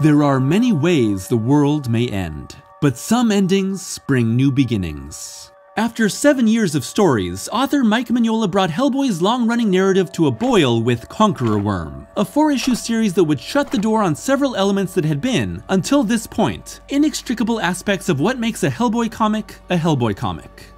There are many ways the world may end, but some endings spring new beginnings. After 7 years of stories, author Mike Mignola brought Hellboy's long-running narrative to a boil with Conqueror Worm, a 4-issue series that would shut the door on several elements that had been, until this point, inextricable aspects of what makes a Hellboy comic.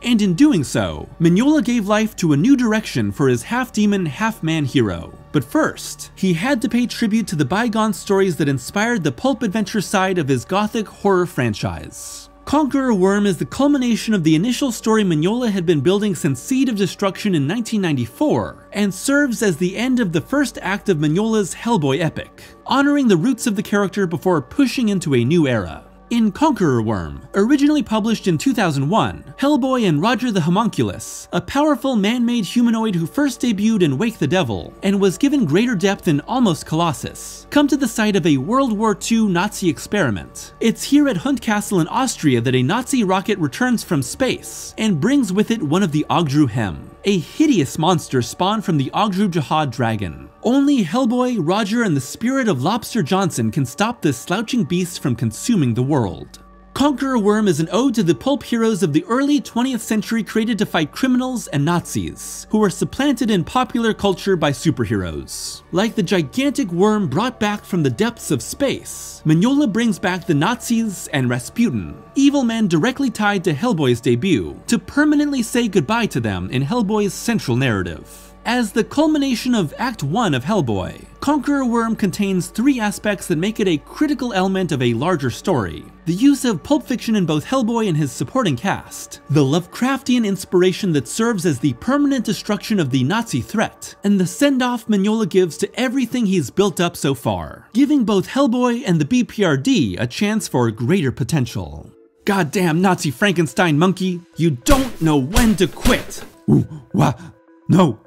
And in doing so, Mignola gave life to a new direction for his half-demon, half-man hero. But first, he had to pay tribute to the bygone stories that inspired the pulp adventure side of his gothic horror franchise. Conqueror Worm is the culmination of the initial story Mignola had been building since Seed of Destruction in 1994, and serves as the end of the first act of Mignola's Hellboy epic, honoring the roots of the character before pushing into a new era. In Conqueror Worm, originally published in 2001, Hellboy and Roger the Homunculus, a powerful man-made humanoid who first debuted in Wake the Devil and was given greater depth in Almost Colossus, come to the site of a World War II Nazi experiment. It's here at Hunt Castle in Austria that a Nazi rocket returns from space and brings with it one of the Ogdru Hems, a hideous monster spawned from the Ogdru Jahad dragon. Only Hellboy, Roger, and the spirit of Lobster Johnson can stop this slouching beast from consuming the world. Conqueror Worm is an ode to the pulp heroes of the early 20th century created to fight criminals and Nazis, who were supplanted in popular culture by superheroes. Like the gigantic worm brought back from the depths of space, Mignola brings back the Nazis and Rasputin, evil men directly tied to Hellboy's debut, to permanently say goodbye to them in Hellboy's central narrative. As the culmination of Act 1 of Hellboy, Conqueror Worm contains 3 aspects that make it a critical element of a larger story: the use of pulp fiction in both Hellboy and his supporting cast, the Lovecraftian inspiration that serves as the permanent destruction of the Nazi threat, and the send-off Mignola gives to everything he's built up so far, giving both Hellboy and the BPRD a chance for greater potential. Goddamn Nazi Frankenstein monkey, you don't know when to quit! No!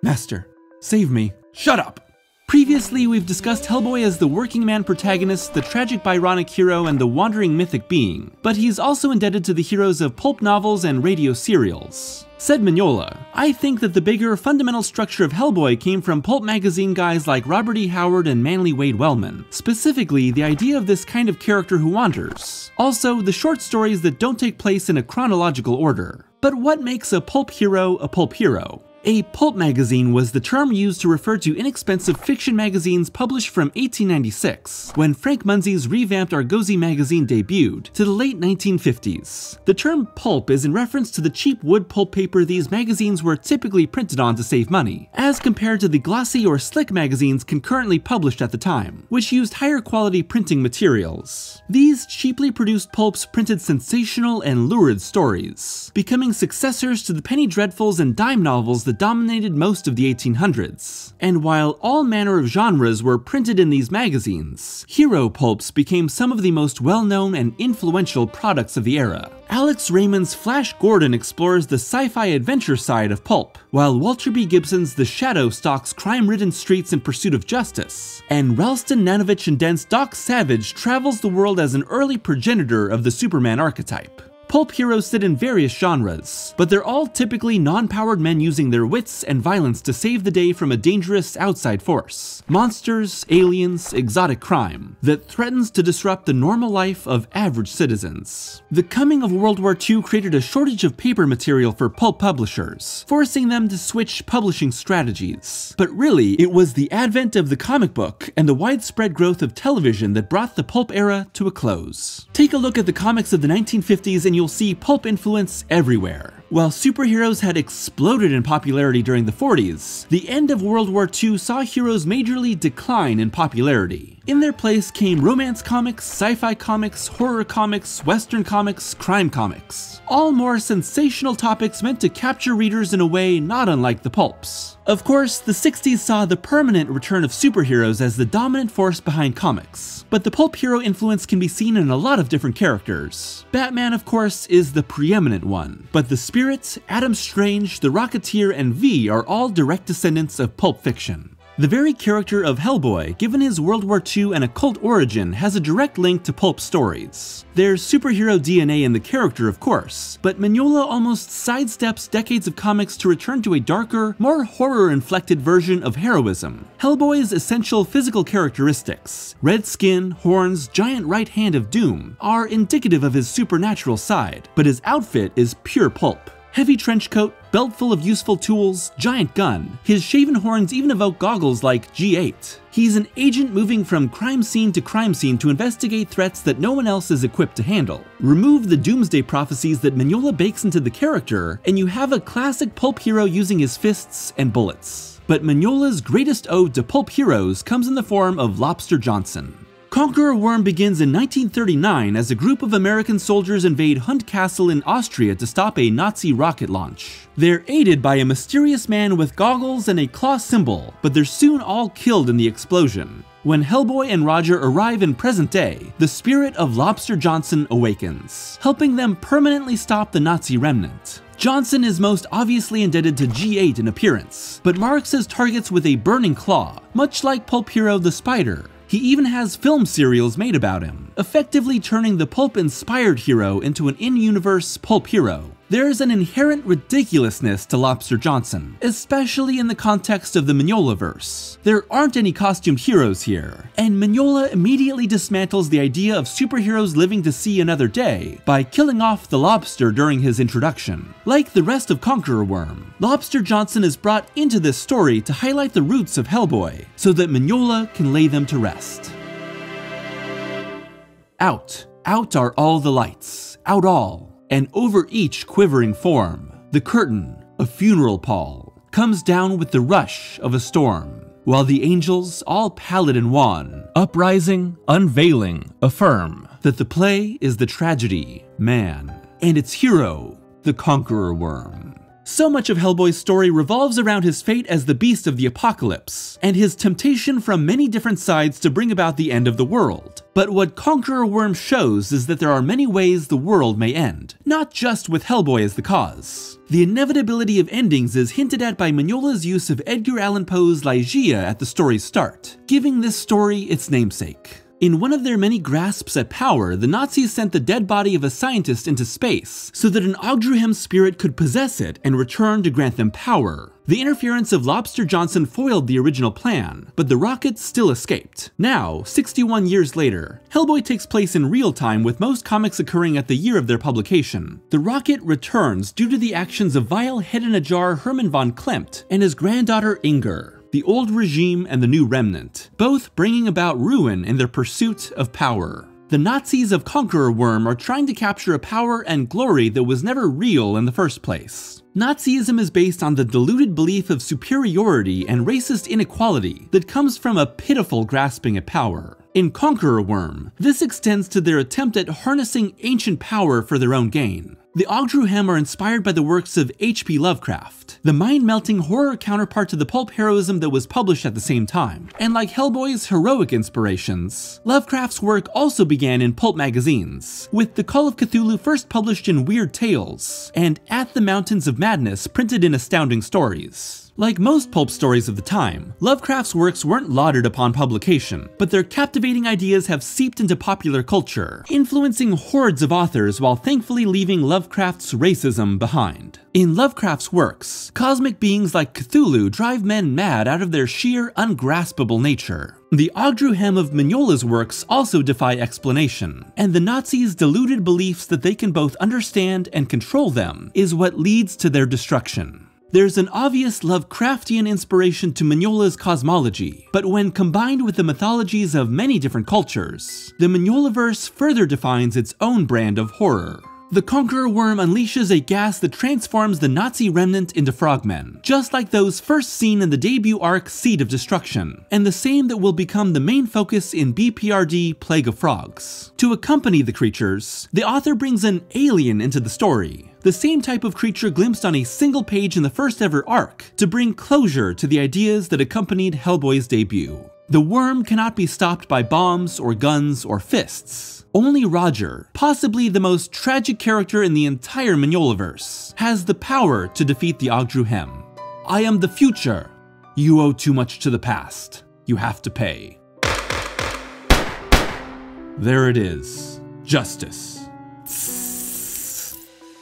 Master, save me. Shut up! Previously, we've discussed Hellboy as the working man protagonist, the tragic Byronic hero, and the wandering mythic being, but he's also indebted to the heroes of pulp novels and radio serials. Said Mignola, "I think that the bigger, fundamental structure of Hellboy came from pulp magazine guys like Robert E. Howard and Manly Wade Wellman, specifically the idea of this kind of character who wanders. Also, the short stories that don't take place in a chronological order. But what makes a pulp hero a pulp hero?" A pulp magazine was the term used to refer to inexpensive fiction magazines published from 1896, when Frank Munsey's revamped Argosy magazine debuted, to the late 1950s. The term pulp is in reference to the cheap wood pulp paper these magazines were typically printed on to save money, as compared to the glossy or slick magazines concurrently published at the time, which used higher quality printing materials. These cheaply produced pulps printed sensational and lurid stories, becoming successors to the penny dreadfuls and dime novels that dominated most of the 1800s. And while all manner of genres were printed in these magazines, hero pulps became some of the most well-known and influential products of the era. Alex Raymond's Flash Gordon explores the sci-fi adventure side of pulp, while Walter B. Gibson's The Shadow stalks crime-ridden streets in pursuit of justice, and Ralston Nanovich and Dent's Doc Savage travels the world as an early progenitor of the Superman archetype. Pulp heroes sit in various genres, but they're all typically non-powered men using their wits and violence to save the day from a dangerous outside force. Monsters, aliens, exotic crime that threatens to disrupt the normal life of average citizens. The coming of World War II created a shortage of paper material for pulp publishers, forcing them to switch publishing strategies. But really, it was the advent of the comic book and the widespread growth of television that brought the pulp era to a close. Take a look at the comics of the 1950s and you'll see pulp influence everywhere. While superheroes had exploded in popularity during the 40s, the end of World War II saw heroes majorly decline in popularity. In their place came romance comics, sci-fi comics, horror comics, western comics, crime comics. All more sensational topics meant to capture readers in a way not unlike the pulps. Of course, the 60s saw the permanent return of superheroes as the dominant force behind comics, but the pulp hero influence can be seen in a lot of different characters. Batman, of course, is the preeminent one, but The Spirit, Adam Strange, The Rocketeer, and V are all direct descendants of pulp fiction. The very character of Hellboy, given his World War II and occult origin, has a direct link to pulp stories. There's superhero DNA in the character, of course, but Mignola almost sidesteps decades of comics to return to a darker, more horror-inflected version of heroism. Hellboy's essential physical characteristics, red skin, horns, giant right hand of doom, are indicative of his supernatural side, but his outfit is pure pulp. Heavy trench coat, belt full of useful tools, giant gun. His shaven horns even evoke goggles like G8. He's an agent moving from crime scene to investigate threats that no one else is equipped to handle. Remove the doomsday prophecies that Mignola bakes into the character, and you have a classic pulp hero using his fists and bullets. But Mignola's greatest ode to pulp heroes comes in the form of Lobster Johnson. Conqueror Worm begins in 1939 as a group of American soldiers invade Hunt Castle in Austria to stop a Nazi rocket launch. They're aided by a mysterious man with goggles and a claw symbol, but they're soon all killed in the explosion. When Hellboy and Roger arrive in present day, the spirit of Lobster Johnson awakens, helping them permanently stop the Nazi remnant. Johnson is most obviously indebted to G8 in appearance, but marks his targets with a burning claw, much like Pulpiro the Spider. He even has film serials made about him, effectively turning the pulp-inspired hero into an in-universe pulp hero. There's an inherent ridiculousness to Lobster Johnson, especially in the context of the Mignolaverse. There aren't any costumed heroes here, and Mignola immediately dismantles the idea of superheroes living to see another day by killing off the lobster during his introduction. Like the rest of Conqueror Worm, Lobster Johnson is brought into this story to highlight the roots of Hellboy, so that Mignola can lay them to rest. Out. Out are all the lights. Out all. And over each quivering form, the curtain, a funeral pall, comes down with the rush of a storm, while the angels, all pallid and wan, uprising, unveiling, affirm that the play is the tragedy, man, and its hero, the Conqueror Worm. So much of Hellboy's story revolves around his fate as the beast of the apocalypse, and his temptation from many different sides to bring about the end of the world. But what Conqueror Worm shows is that there are many ways the world may end, not just with Hellboy as the cause. The inevitability of endings is hinted at by Mignola's use of Edgar Allan Poe's Ligeia at the story's start, giving this story its namesake. In one of their many grasps at power, the Nazis sent the dead body of a scientist into space so that an Ogdru Hems spirit could possess it and return to grant them power. The interference of Lobster Johnson foiled the original plan, but the rocket still escaped. Now, 61 years later, Hellboy takes place in real time with most comics occurring at the year of their publication. The rocket returns due to the actions of vile head-in-a-jar Hermann von Klempt and his granddaughter Inger. The old regime and the new remnant, both bringing about ruin in their pursuit of power. The Nazis of Conqueror Worm are trying to capture a power and glory that was never real in the first place. Nazism is based on the deluded belief of superiority and racist inequality that comes from a pitiful grasping at power. In Conqueror Worm, this extends to their attempt at harnessing ancient power for their own gain. The Ogdru Hem are inspired by the works of H.P. Lovecraft, the mind-melting horror counterpart to the pulp heroism that was published at the same time. And like Hellboy's heroic inspirations, Lovecraft's work also began in pulp magazines, with The Call of Cthulhu first published in Weird Tales, and At the Mountains of Madness printed in Astounding Stories. Like most pulp stories of the time, Lovecraft's works weren't lauded upon publication, but their captivating ideas have seeped into popular culture, influencing hordes of authors while thankfully leaving Lovecraft's racism behind. In Lovecraft's works, cosmic beings like Cthulhu drive men mad out of their sheer, ungraspable nature. The Ogdru Hem of Mignola's works also defy explanation, and the Nazis' deluded beliefs that they can both understand and control them is what leads to their destruction. There's an obvious Lovecraftian inspiration to Mignola's cosmology, but when combined with the mythologies of many different cultures, the Mignolaverse further defines its own brand of horror. The Conqueror Worm unleashes a gas that transforms the Nazi remnant into frogmen, just like those first seen in the debut arc Seed of Destruction, and the same that will become the main focus in BPRD Plague of Frogs. To accompany the creatures, the author brings an alien into the story, the same type of creature glimpsed on a single page in the first ever arc, to bring closure to the ideas that accompanied Hellboy's debut. The worm cannot be stopped by bombs or guns or fists. Only Roger, possibly the most tragic character in the entire Mignolaverse, has the power to defeat the Ogdru Hem. I am the future. You owe too much to the past. You have to pay. There it is. Justice.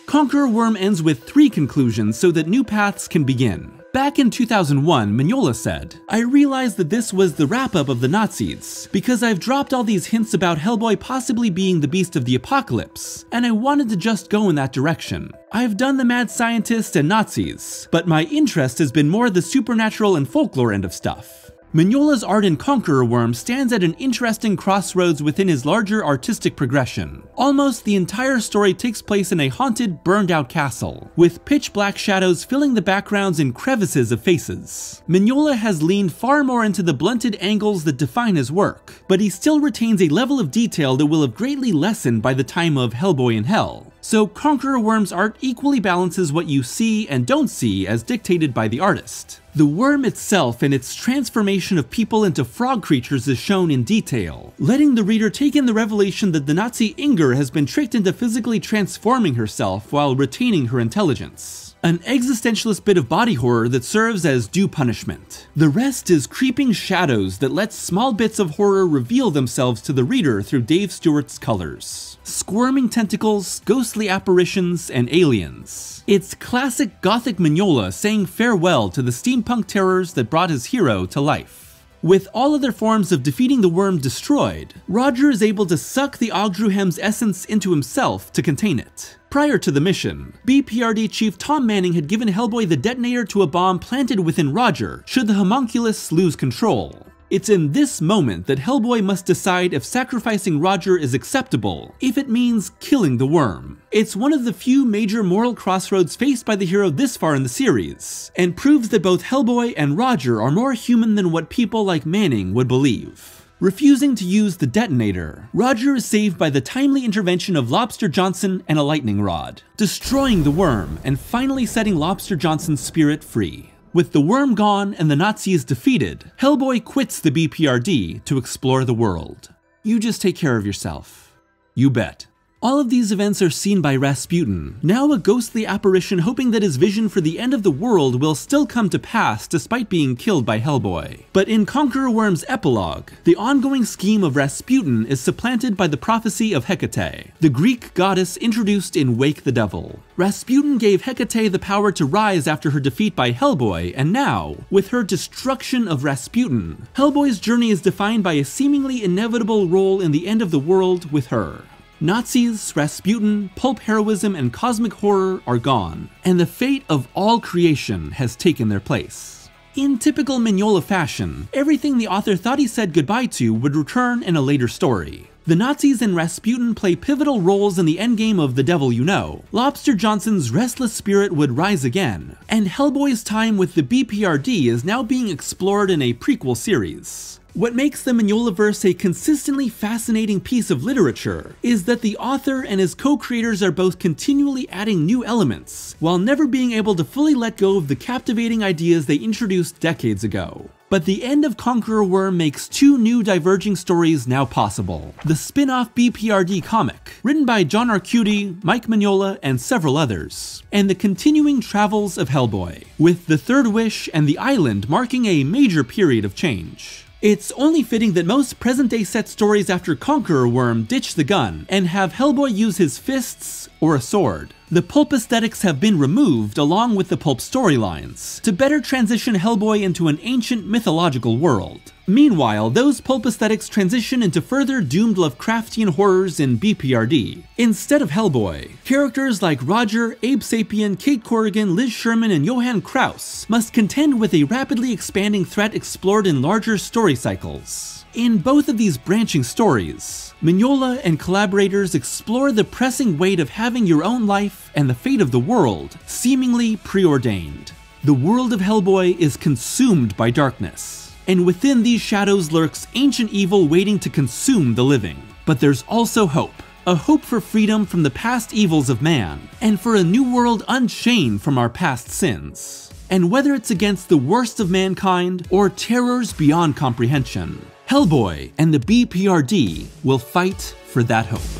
Conqueror Worm ends with 3 conclusions so that new paths can begin. Back in 2001, Mignola said, "I realized that this was the wrap-up of the Nazis, because I've dropped all these hints about Hellboy possibly being the beast of the apocalypse, and I wanted to just go in that direction. I've done the mad scientist and Nazis, but my interest has been more the supernatural and folklore end of stuff." Mignola's art in Conqueror Worm stands at an interesting crossroads within his larger artistic progression. Almost the entire story takes place in a haunted, burned-out castle, with pitch-black shadows filling the backgrounds in crevices of faces. Mignola has leaned far more into the blunted angles that define his work, but he still retains a level of detail that will have greatly lessened by the time of Hellboy in Hell. So Conqueror Worm's art equally balances what you see and don't see as dictated by the artist. The worm itself and its transformation of people into frog creatures is shown in detail, letting the reader take in the revelation that the Nazi Inger has been tricked into physically transforming herself while retaining her intelligence. An existentialist bit of body horror that serves as due punishment. The rest is creeping shadows that let small bits of horror reveal themselves to the reader through Dave Stewart's colors. Squirming tentacles, ghostly apparitions, and aliens. It's classic gothic Mignola saying farewell to the steampunk terrors that brought his hero to life. With all other forms of defeating the worm destroyed, Roger is able to suck the Ogdru Hems' essence into himself to contain it. Prior to the mission, BPRD chief Tom Manning had given Hellboy the detonator to a bomb planted within Roger should the homunculus lose control. It's in this moment that Hellboy must decide if sacrificing Roger is acceptable, if it means killing the worm. It's one of the few major moral crossroads faced by the hero this far in the series, and proves that both Hellboy and Roger are more human than what people like Manning would believe. Refusing to use the detonator, Roger is saved by the timely intervention of Lobster Johnson and a lightning rod, destroying the worm and finally setting Lobster Johnson's spirit free. With the worm gone and the Nazis defeated, Hellboy quits the BPRD to explore the world. You just take care of yourself. You bet. All of these events are seen by Rasputin, now a ghostly apparition hoping that his vision for the end of the world will still come to pass despite being killed by Hellboy. But in Conqueror Worm's epilogue, the ongoing scheme of Rasputin is supplanted by the prophecy of Hecate, the Greek goddess introduced in Wake the Devil. Rasputin gave Hecate the power to rise after her defeat by Hellboy, and now, with her destruction of Rasputin, Hellboy's journey is defined by a seemingly inevitable role in the end of the world with her. Nazis, Rasputin, pulp heroism, and cosmic horror are gone, and the fate of all creation has taken their place. In typical Mignola fashion, everything the author thought he said goodbye to would return in a later story. The Nazis and Rasputin play pivotal roles in the endgame of The Devil You Know, Lobster Johnson's restless spirit would rise again, and Hellboy's time with the BPRD is now being explored in a prequel series. What makes the Mignolaverse a consistently fascinating piece of literature is that the author and his co-creators are both continually adding new elements, while never being able to fully let go of the captivating ideas they introduced decades ago. But the end of Conqueror Worm makes 2 new diverging stories now possible. The spin-off BPRD comic, written by John Arcudi, Mike Mignola, and several others, and the continuing travels of Hellboy, with The Third Wish and The Island marking a major period of change. It's only fitting that most present-day set stories after Conqueror Worm ditch the gun and have Hellboy use his fists or a sword. The pulp aesthetics have been removed along with the pulp storylines to better transition Hellboy into an ancient mythological world. Meanwhile, those pulp aesthetics transition into further doomed Lovecraftian horrors in BPRD. Instead of Hellboy, characters like Roger, Abe Sapien, Kate Corrigan, Liz Sherman, and Johann Kraus must contend with a rapidly expanding threat explored in larger story cycles. In both of these branching stories, Mignola and collaborators explore the pressing weight of having your own life and the fate of the world seemingly preordained. The world of Hellboy is consumed by darkness, and within these shadows lurks ancient evil waiting to consume the living. But there's also hope. A hope for freedom from the past evils of man, and for a new world unchained from our past sins. And whether it's against the worst of mankind or terrors beyond comprehension, Hellboy and the BPRD will fight for that hope.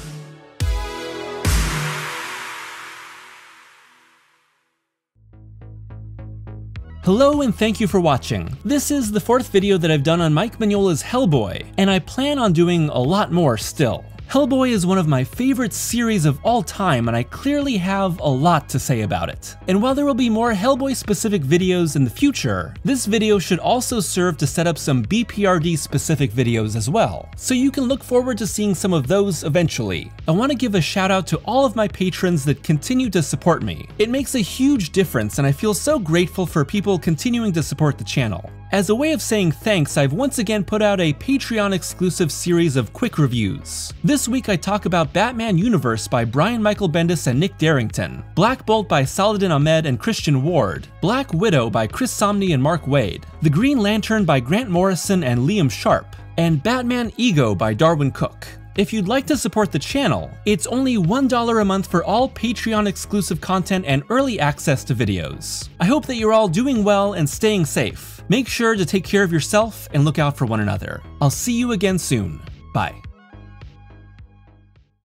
Hello and thank you for watching. This is the fourth video that I've done on Mike Mignola's Hellboy, and I plan on doing a lot more still. Hellboy is one of my favorite series of all time, and I clearly have a lot to say about it. And while there will be more Hellboy-specific videos in the future, this video should also serve to set up some BPRD-specific videos as well, so you can look forward to seeing some of those eventually. I want to give a shout out to all of my patrons that continue to support me. It makes a huge difference, and I feel so grateful for people continuing to support the channel. As a way of saying thanks, I've once again put out a Patreon-exclusive series of quick reviews. This week I talk about Batman Universe by Brian Michael Bendis and Nick Darrington, Black Bolt by Saladin Ahmed and Christian Ward, Black Widow by Chris Somney and Mark Waid, The Green Lantern by Grant Morrison and Liam Sharp, and Batman Ego by Darwin Cook. If you'd like to support the channel, it's only $1 a month for all Patreon-exclusive content and early access to videos. I hope that you're all doing well and staying safe. Make sure to take care of yourself and look out for one another. I'll see you again soon. Bye.